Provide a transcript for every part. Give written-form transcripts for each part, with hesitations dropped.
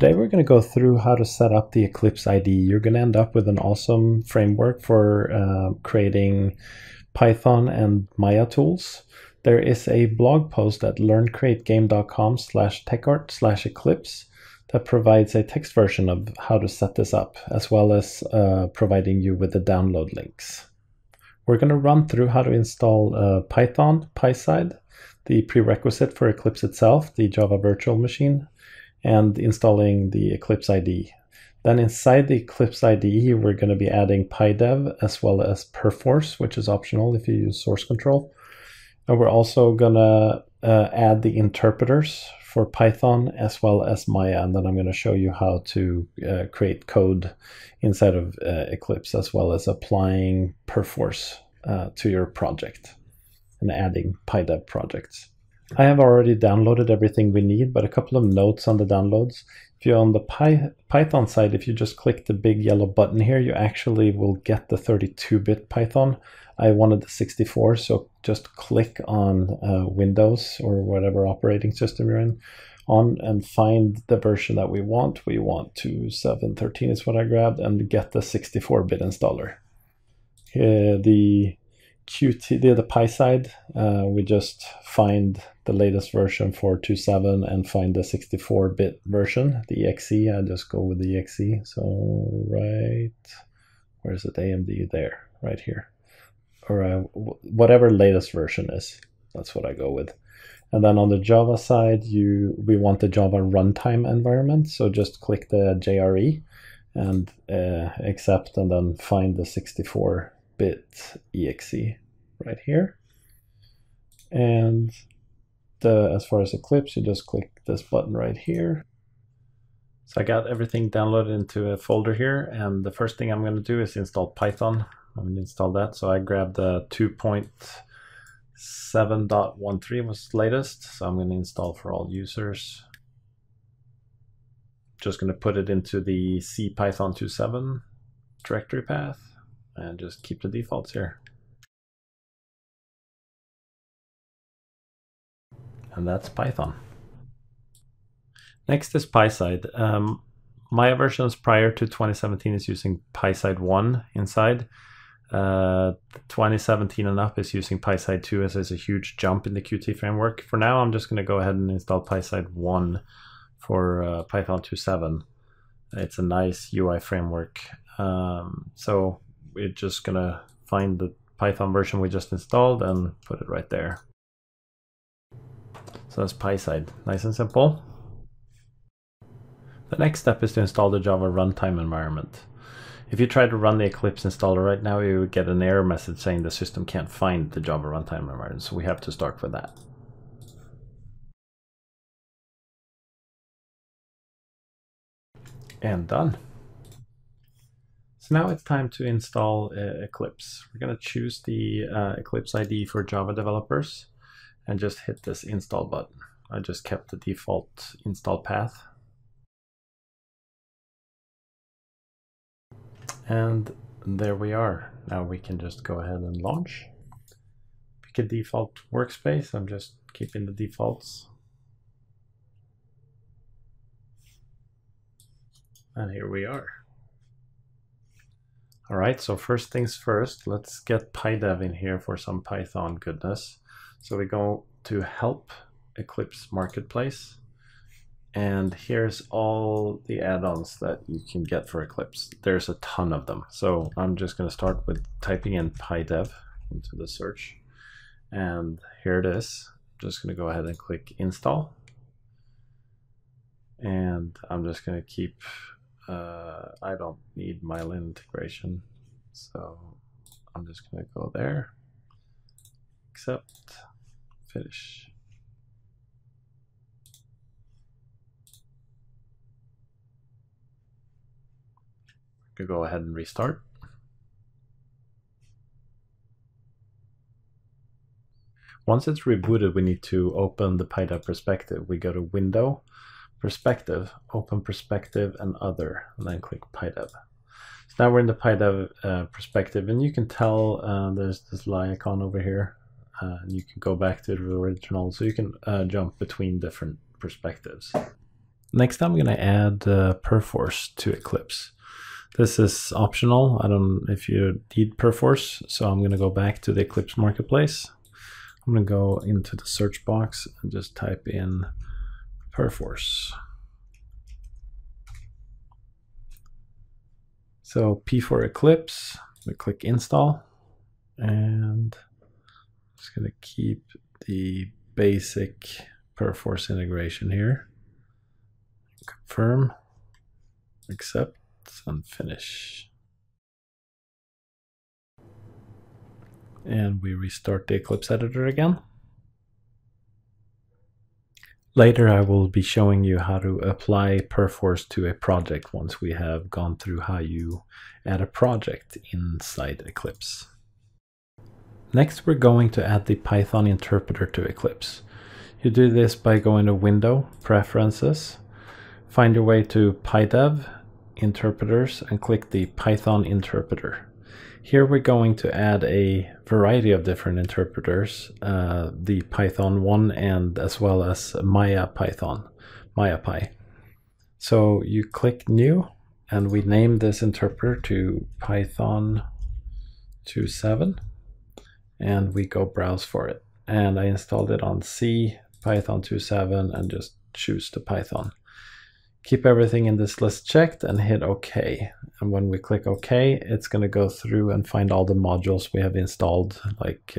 Today we're going to go through how to set up the Eclipse IDE. You're going to end up with an awesome framework for creating Python and Maya tools. There is a blog post at learncreategame.com/techart/eclipse that provides a text version of how to set this up, as well as providing you with the download links. We're going to run through how to install Python, PySide, the prerequisite for Eclipse itself, the Java virtual machine, and installing the Eclipse IDE. Then inside the Eclipse IDE, we're going to be adding PyDev as well as Perforce, which is optional if you use source control. And we're also going to add the interpreters for Python as well as Maya. And then I'm going to show you how to create code inside of Eclipse, as well as applying Perforce to your project and adding PyDev projects. I have already downloaded everything we need, but a couple of notes on the downloads. If you're on the Python side, if you just click the big yellow button here, you actually will get the 32-bit Python. I wanted the 64, so just click on Windows or whatever operating system you're in on and find the version that we want. We want 2.7.13 is what I grabbed, and get the 64-bit installer. The Qt, the PySide, we just find the latest version for 2.7 and find the 64-bit version, the exe. I just go with the exe. So where's it? AMD there, right here, or whatever latest version is. That's what I go with. And then on the Java side, we want the Java Runtime Environment. So just click the JRE and accept, and then find the 64-bit exe right here. And as far as Eclipse, you just click this button right here. So I got everything downloaded into a folder here, and the first thing I'm going to do is install Python. I'm going to install that. So I grabbed the 2.7.13 was latest, so I'm going to install for all users. Just going to put it into the CPython 2.7 directory path and just keep the defaults here. And that's Python. Next is PySide. Maya versions prior to 2017 is using PySide 1 inside. 2017 and up is using PySide 2, as there's a huge jump in the Qt framework. For now, I'm just going to go ahead and install PySide 1 for Python 2.7. It's a nice UI framework. So we're just going to find the Python version we just installed and put it right there. So that's PySide, nice and simple. The next step is to install the Java Runtime Environment. If you try to run the Eclipse installer right now, you would get an error message saying the system can't find the Java Runtime Environment, so we have to start with that. And done. So now it's time to install Eclipse. We're going to choose the Eclipse IDE for Java developers and just hit this install button. I just kept the default install path. And there we are. Now we can just go ahead and launch. Pick a default workspace. I'm just keeping the defaults. And here we are. All right, so first things first, let's get PyDev in here for some Python goodness. So we go to Help, Eclipse Marketplace, and here's all the add-ons that you can get for Eclipse. There's a ton of them. So I'm just going to start with typing in PyDev into the search, and here it is. I'm just going to go ahead and click Install, and I'm just going to keep I don't need Myelin integration, so I'm just going to go there, accept, finish. I'm going to go ahead and restart. Once it's rebooted, we need to open the PyDev perspective. We go to Window, Perspective, open Perspective and Other, and then click PyDev. So now we're in the PyDev perspective, and you can tell there's this line icon over here, and you can go back to the original, so you can jump between different perspectives. Next time, I'm going to add Perforce to Eclipse. This is optional. I don't know if you need Perforce. So I'm going to go back to the Eclipse Marketplace. I'm going to go into the search box and just type in Perforce. So P for Eclipse, we click install, and I'm just going to keep the basic Perforce integration here. Confirm, accept, and finish. And we restart the Eclipse editor again. Later, I will be showing you how to apply Perforce to a project once we have gone through how you add a project inside Eclipse. Next, we're going to add the Python interpreter to Eclipse. You do this by going to Window, Preferences, find your way to PyDev, Interpreters, and click the Python interpreter. Here we're going to add a variety of different interpreters, the Python one, and as well as MayaPy. So you click New, and we name this interpreter to Python 2.7, and we go browse for it. And I installed it on C, Python 2.7, and just choose the Python. Keep everything in this list checked and hit OK. And when we click OK, it's going to go through and find all the modules we have installed, like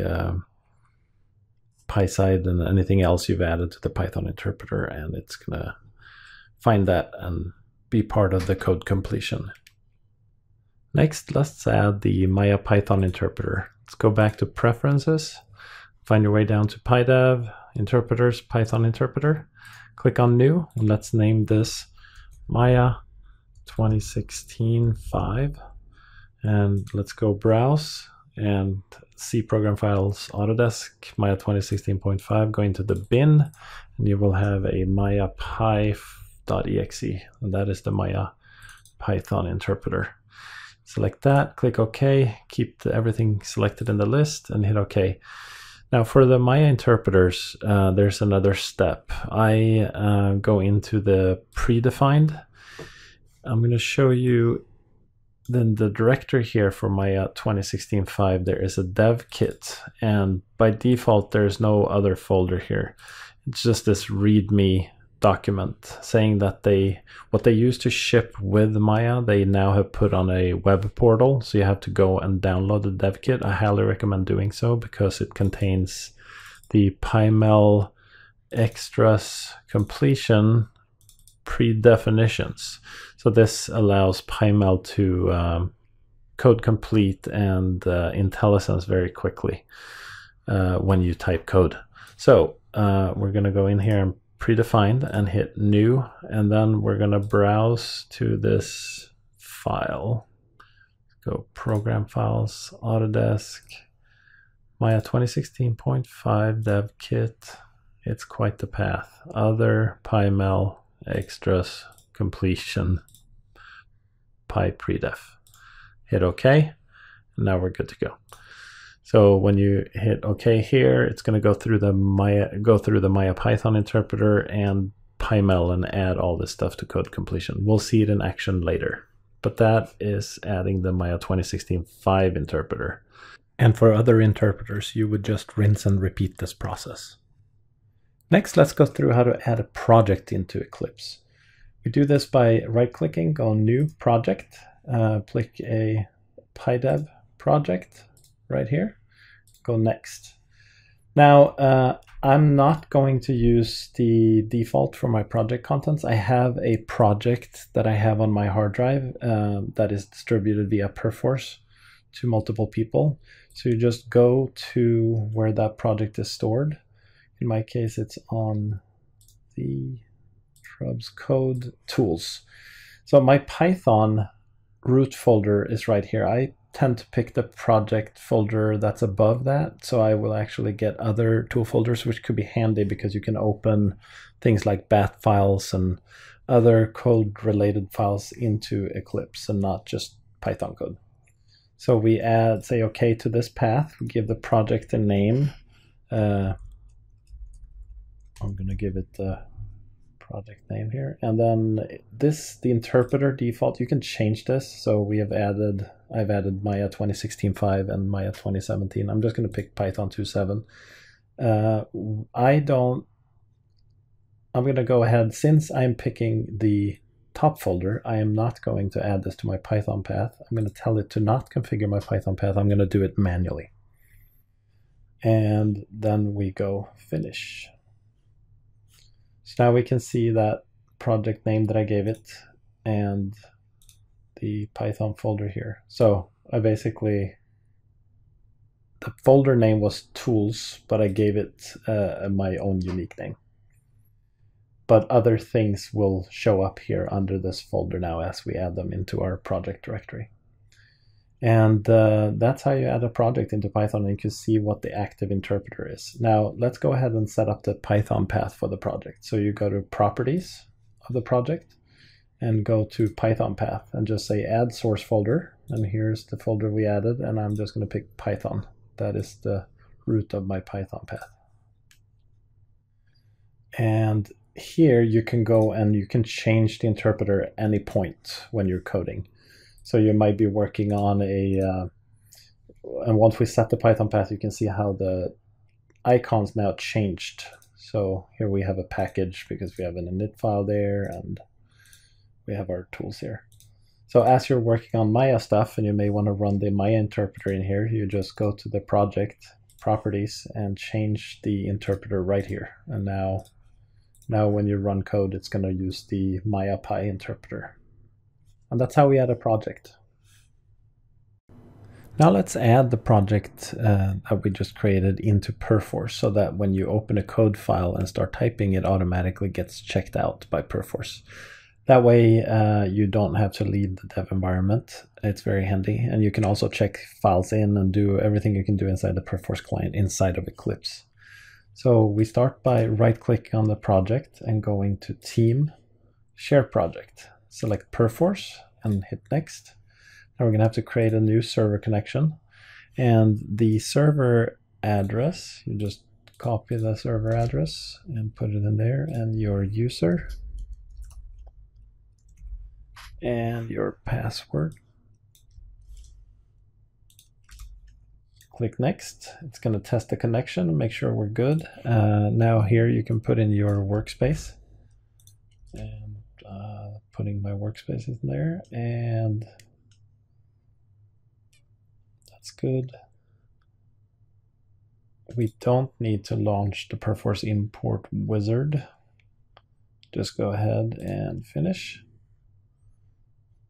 PySide and anything else you've added to the Python interpreter, and it's going to find that and be part of the code completion. Next, let's add the Maya Python interpreter. Let's go back to Preferences, find your way down to PyDev, Interpreters, Python interpreter. Click on New, and let's name this Maya 2016-5, and let's go browse and see program files, Autodesk, Maya 2016.5, go into the bin, and you will have a MayaPy.exe, and that is the Maya Python interpreter. Select that, click OK, keep everything selected in the list, and hit OK. Now for the Maya interpreters, there's another step. I go into the predefined. I'm going to show you then the directory here for Maya 2016.5. There is a dev kit, and by default, there's no other folder here. It's just this README document saying that what they used to ship with Maya, they now have put on a web portal, so you have to go and download the dev kit. I highly recommend doing so because it contains the PyMel extras completion predefinitions. So this allows PyMel to code complete and IntelliSense very quickly when you type code. So we're going to go in here and predefined and hit New, and then we're going to browse to this file. Go Program Files, Autodesk, Maya 2016.5 Dev Kit. It's quite the path. Other, PyMel, Extras, Completion, PyPredef. Hit OK. Now we're good to go. So when you hit OK here, it's going to go through the Maya Python interpreter and PyMel and add all this stuff to code completion. We'll see it in action later. But that is adding the Maya 2016.5 interpreter. And for other interpreters, you would just rinse and repeat this process. Next, let's go through how to add a project into Eclipse. We do this by right-clicking, go on New Project, click a PyDev project right here, go Next. Now, I'm not going to use the default for my project contents. I have a project that I have on my hard drive that is distributed via Perforce to multiple people. So you just go to where that project is stored. In my case, it's on the Trubs Code Tools. So my Python root folder is right here. I tend to pick the project folder that's above that, so I will actually get other tool folders, which could be handy because you can open things like bat files and other code-related files into Eclipse and not just Python code. So we add, say OK to this path, we give the project a name. I'm going to give it the project name here. And then this, the interpreter default, you can change this. So we have added, I've added Maya 2016-5 and Maya 2017. I'm just going to pick Python 2.7. I'm going to go ahead, since I'm picking the top folder, I am not going to add this to my Python path. I'm going to tell it to not configure my Python path. I'm going to do it manually. And then we go finish. So now we can see that project name that I gave it and the Python folder here. So I basically, the folder name was tools, but I gave it my own unique name. But other things will show up here under this folder now as we add them into our project directory. And that's how you add a project into Python, and you can see what the active interpreter is. Now let's go ahead and set up the Python path for the project. So you go to properties of the project and go to Python path and just say add source folder. And here's the folder we added, and I'm just going to pick Python. That is the root of my Python path. And here you can go and you can change the interpreter at any point when you're coding. So you might be working on a, and once we set the Python path, you can see how the icons now changed. So here we have a package because we have an init file there, and we have our tools here. So as you're working on Maya stuff, and you may want to run the Maya interpreter in here, you just go to the project properties and change the interpreter right here. And now when you run code, it's going to use the MayaPy interpreter. And that's how we add a project. Now let's add the project that we just created into Perforce, so that when you open a code file and start typing, it automatically gets checked out by Perforce. That way you don't have to leave the dev environment. It's very handy. And you can also check files in and do everything you can do inside the Perforce client inside of Eclipse. So we start by right-clicking on the project and going to Team, Share Project. Select Perforce and hit Next. Now we're going to have to create a new server connection. And the server address, you just copy the server address and put it in there, and your user and your password. Click Next. It's going to test the connection and make sure we're good. Now here you can put in your workspace. And putting my workspace in there, and that's good. We don't need to launch the Perforce import wizard. Just go ahead and finish.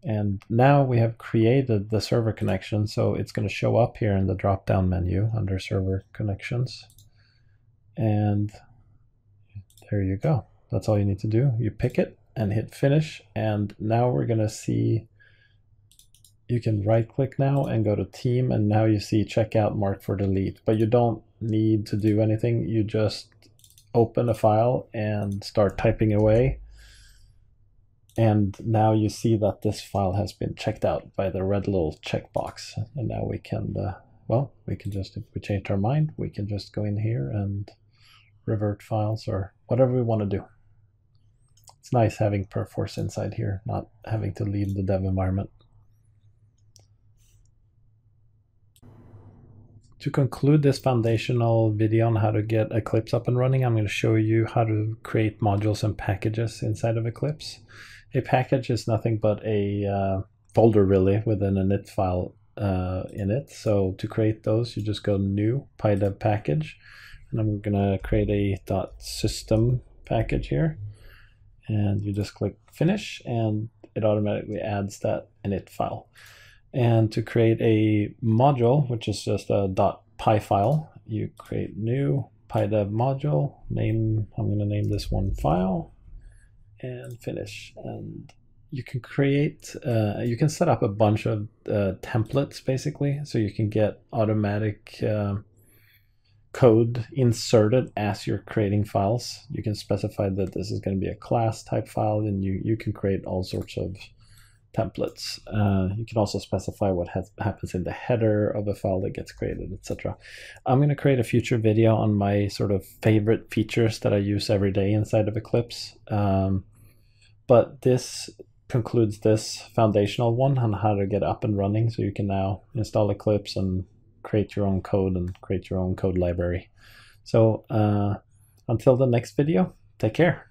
And now we have created the server connection, so it's going to show up here in the drop-down menu under server connections. And there you go. That's all you need to do. You pick it and hit finish, and now we're going to see, you can right click now and go to team, and now you see checkout marked for delete, but you don't need to do anything. You just open a file and start typing away, and now you see that this file has been checked out by the red little checkbox. And now we can well, we can just, if we change our mind, we can just go in here and revert files or whatever we want to do. It's nice having Perforce inside here, not having to leave the dev environment. To conclude this foundational video on how to get Eclipse up and running, I'm going to show you how to create modules and packages inside of Eclipse. A package is nothing but a folder, really, with an init file in it. So to create those, you just go new PyDev package, and I'm going to create a .system package here. And you just click finish, and it automatically adds that init file. And to create a module, which is just a .py file, you create new PyDev module. Name, I'm going to name this one file, and finish. And you can create, you can set up a bunch of templates, basically, so you can get automatic code inserted as you're creating files. You can specify that this is going to be a class type file, and you can create all sorts of templates. You can also specify what happens in the header of a file that gets created, etc. I'm going to create a future video on my sort of favorite features that I use every day inside of Eclipse. But this concludes this foundational one on how to get up and running, so you can now install Eclipse and create your own code and create your own code library. So until the next video, take care.